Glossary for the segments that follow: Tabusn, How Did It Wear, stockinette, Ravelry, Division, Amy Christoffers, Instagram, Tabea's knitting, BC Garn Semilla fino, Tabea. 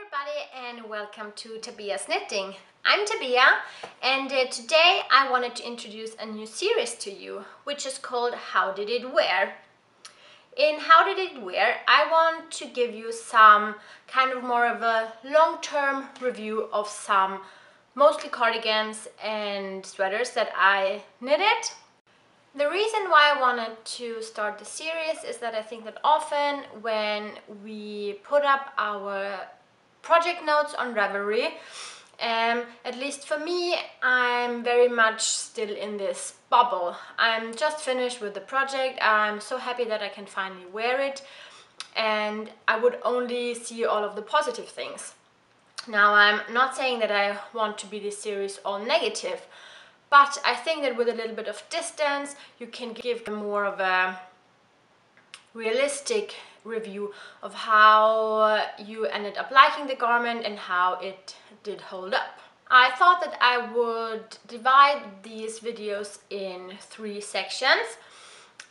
everybody and welcome to Tabea's Knitting. I'm Tabea and today I wanted to introduce a new series to you, which is called How Did It Wear? In How Did It Wear, I want to give you some kind of more of a long-term review of some mostly cardigans and sweaters that I knitted. The reason why I wanted to start the series is that I think that often when we put up our project notes on Ravelry, at least for me, I'm very much still in this bubble. I'm just finished with the project, I'm so happy that I can finally wear it, and I would only see all of the positive things. Now, I'm not saying that I want to be this series all negative, but I think that with a little bit of distance, you can give more of a realistic review of how you ended up liking the garment and how it did hold up. I thought that I would divide these videos in three sections.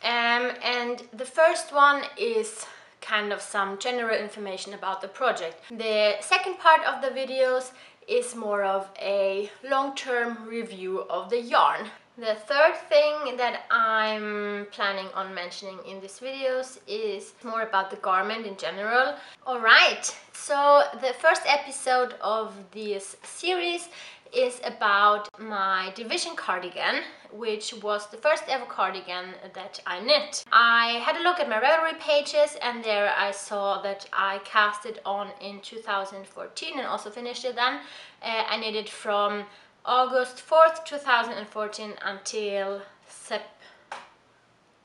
And the first one is kind of some general information about the project. The second part of the videos is more of a long-term review of the yarn. The third thing that I'm planning on mentioning in these videos is more about the garment in general. Alright, so the first episode of this series is about my Division cardigan, which was the first ever cardigan that I knit. I had a look at my Ravelry pages and there I saw that I cast it on in 2014 and also finished it then. I knitted from August 4th, 2014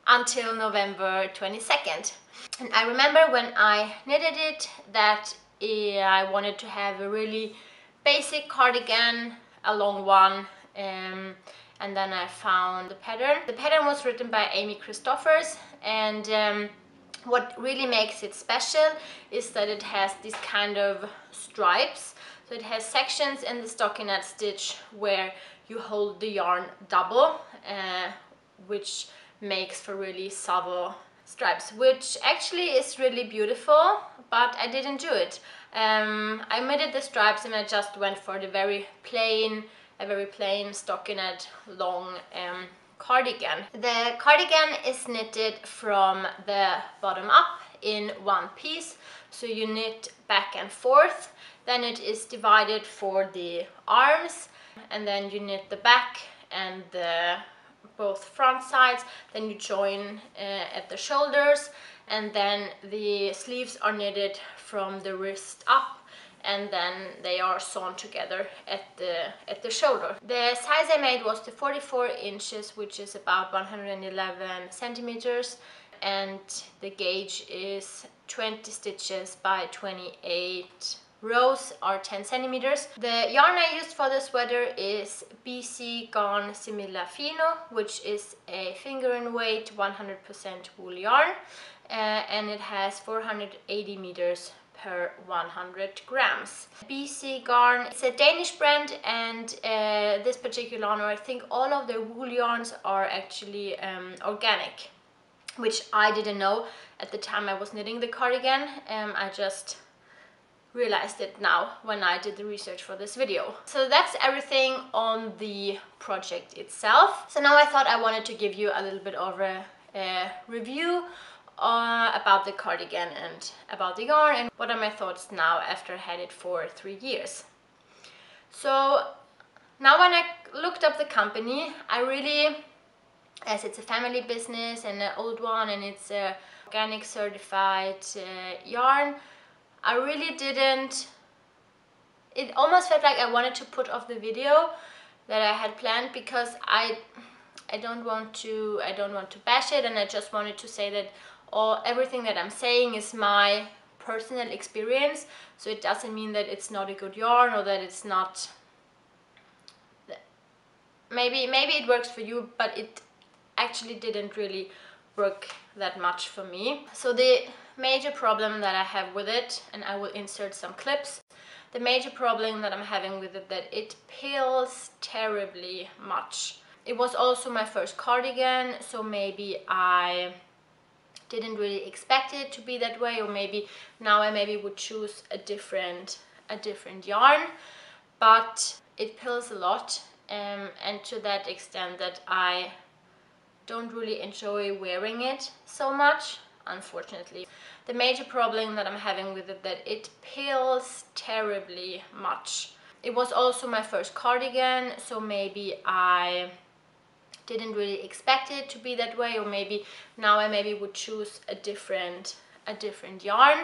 until November 22nd. And I remember when I knitted it that I wanted to have a really basic cardigan, a long one, and then I found the pattern. The pattern was written by Amy Christoffers, and what really makes it special is that it has these kind of stripes. So it has sections in the stockinette stitch where you hold the yarn double, which makes for really subtle stripes, which actually is really beautiful, but I didn't do it. I omitted the stripes and I just went for the very plain stockinette long cardigan. The cardigan is knitted from the bottom up in one piece, so you knit back and forth, then it is divided for the arms, and then you knit the back and the both front sides, then you join at the shoulders, and then the sleeves are knitted from the wrist up, and then they are sewn together at the shoulder. The size I made was the 44 inches, which is about 111 centimeters, and the gauge is 20 stitches by 28 rows or 10 centimeters. The yarn I used for the sweater is BC Garn Semilla fino, which is a finger-in-weight 100% wool yarn, and it has 480 meters per 100 grams. BC Garn is a Danish brand, and this particular yarn, or I think all of their wool yarns, are actually organic, which I didn't know at the time I was knitting the cardigan. I just realized it now when I did the research for this video. So that's everything on the project itself. So now I thought I wanted to give you a little bit of a review about the cardigan and about the yarn and what are my thoughts now after I had it for 3 years. So now when I looked up the company, I really, as it's a family business and an old one and it's a organic certified yarn, I really didn't, it almost felt like I wanted to put off the video that I had planned because I don't want to bash it, and I just wanted to say that everything that I'm saying is my personal experience, so it doesn't mean that it's not a good yarn or that it's not, maybe it works for you, but it actually didn't really work that much for me. So the major problem that I have with it, and I will insert some clips, the major problem that I'm having with it, that it peels terribly much. It was also my first cardigan, so maybe I didn't really expect it to be that way, or maybe now I would choose a different a different yarn, but it pills a lot, and to that extent that I don't really enjoy wearing it so much, unfortunately. The major problem that I'm having with it, that it pills terribly much. It was also my first cardigan, so maybe I didn't really expect it to be that way, or maybe now I would choose a different yarn,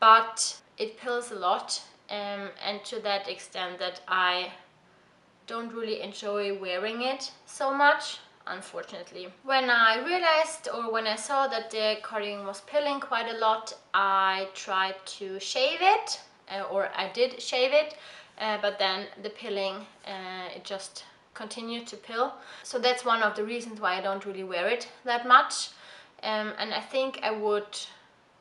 but it pills a lot, and to that extent that I don't really enjoy wearing it so much, unfortunately. When I realized, or when I saw that the cardigan was pilling quite a lot, I tried to shave it, or I did shave it, but then the pilling, it just continued to pill. So that's one of the reasons why I don't really wear it that much, and I think I would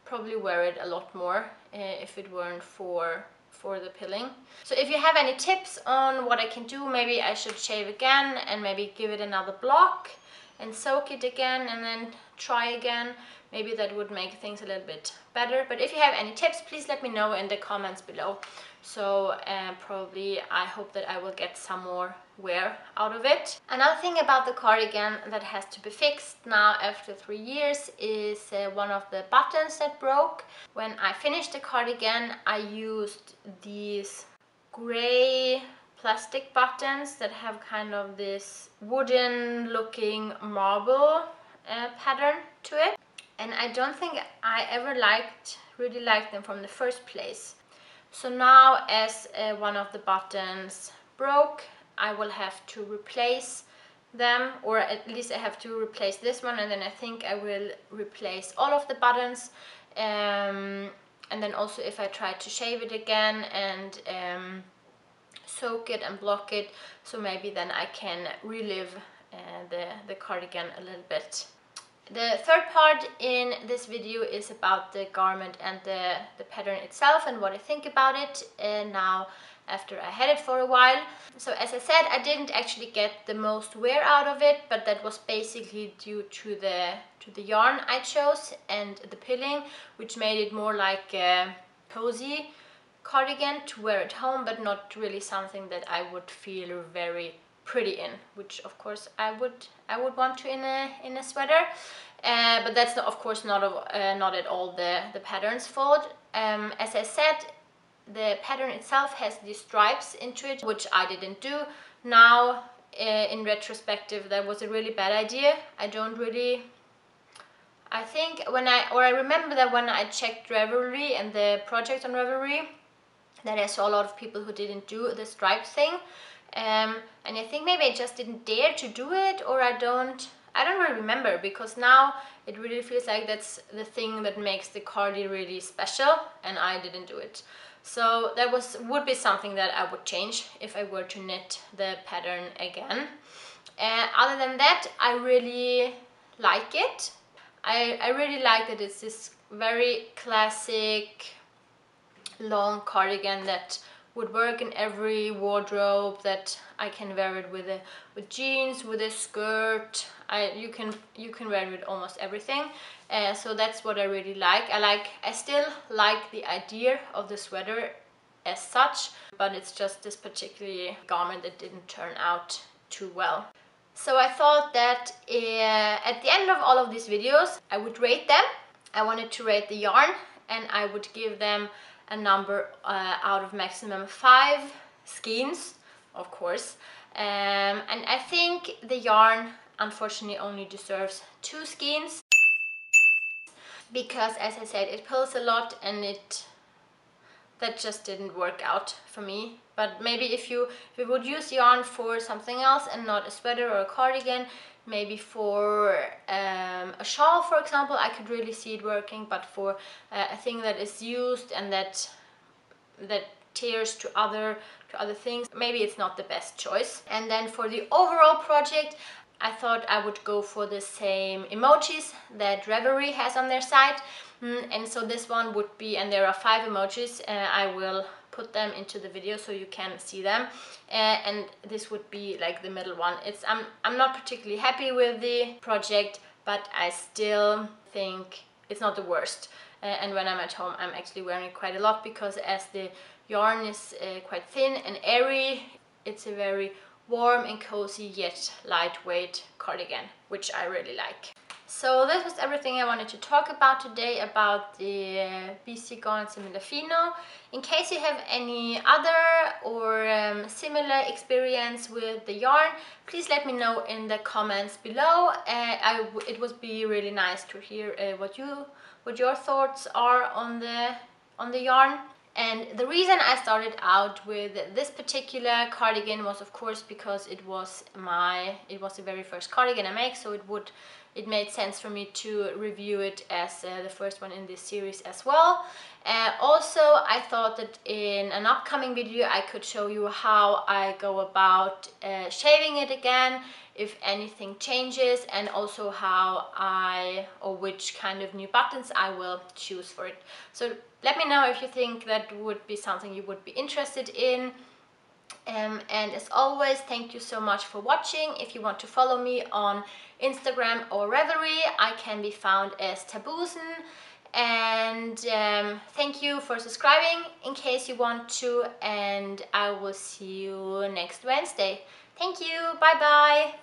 probably wear it a lot more if it weren't for the pilling. So if you have any tips on what I can do, maybe I should shave again and maybe give it another block and soak it again and then try again. Maybe that would make things a little bit better. But if you have any tips, please let me know in the comments below. So probably I hope that I will get some more wear out of it. Another thing about the cardigan that has to be fixed now after 3 years is one of the buttons that broke. When I finished the cardigan, I used these gray plastic buttons that have kind of this wooden looking marble pattern to it, and I don't think I ever really liked them from the first place. So now, as one of the buttons broke, I will have to replace them, or at least I have to replace this one, and then I think I will replace all of the buttons, and then also if I try to shave it again and soak it and block it, so maybe then I can relive the cardigan a little bit. The third part in this video is about the garment and the pattern itself and what I think about it now after I had it for a while. So as I said, I didn't actually get the most wear out of it, but that was basically due to the yarn I chose and the pilling, which made it more like a cozy cardigan to wear at home, but not really something that I would feel very pretty in, which of course I would want to in a sweater, but that's not, of course not at all the pattern's fault. As I said, the pattern itself has these stripes into it, which I didn't do. Now in retrospective, that was a really bad idea. I remember that when I checked Ravelry and the project on Ravelry, that I saw a lot of people who didn't do the stripe thing. And I think maybe I just didn't dare to do it, or I don't really remember, because now it really feels like that's the thing that makes the cardi really special, and I didn't do it. So that would be something that I would change if I were to knit the pattern again. Other than that, I really like it. I really like that it's this very classic long cardigan that would work in every wardrobe, that I can wear it with jeans, with a skirt. You can wear it with almost everything, so that's what I really like. I still like the idea of the sweater as such, but it's just this particular garment that didn't turn out too well. So I thought that at the end of all of these videos, I would rate them. I wanted to rate the yarn, and I would give them a number out of maximum 5 skeins, of course, and I think the yarn unfortunately only deserves 2 skeins, because as I said, it pills a lot, and that just didn't work out for me. But maybe if you would use yarn for something else and not a sweater or a cardigan, maybe for a shawl, for example, I could really see it working, but for a thing that is used and that tears to other things, maybe it's not the best choice. And then for the overall project, I thought I would go for the same emojis that Ravelry has on their site, and so this one would be, and there are 5 emojis, I will put them into the video so you can see them, and this would be like the middle one. I'm not particularly happy with the project, but I still think it's not the worst, and when I'm at home, I'm actually wearing it quite a lot, because as the yarn is quite thin and airy. It's a very warm and cozy yet lightweight cardigan, which I really like. So that was everything I wanted to talk about today about the BC Garn Semilla Fino. In case you have any other or similar experience with the yarn, please let me know in the comments below. It would be really nice to hear what your thoughts are on the yarn. And the reason I started out with this particular cardigan was, of course, because it was the very first cardigan I make, so it made sense for me to review it as the first one in this series as well. Also, I thought that in an upcoming video I could show you how I go about shaving it again, if anything changes, and also how which kind of new buttons I will choose for it. So let me know if you think that would be something you would be interested in. And as always, thank you so much for watching. If you want to follow me on Instagram or Ravelry, I can be found as Tabusn. And thank you for subscribing in case you want to, and I will see you next Wednesday. Thank you, bye bye!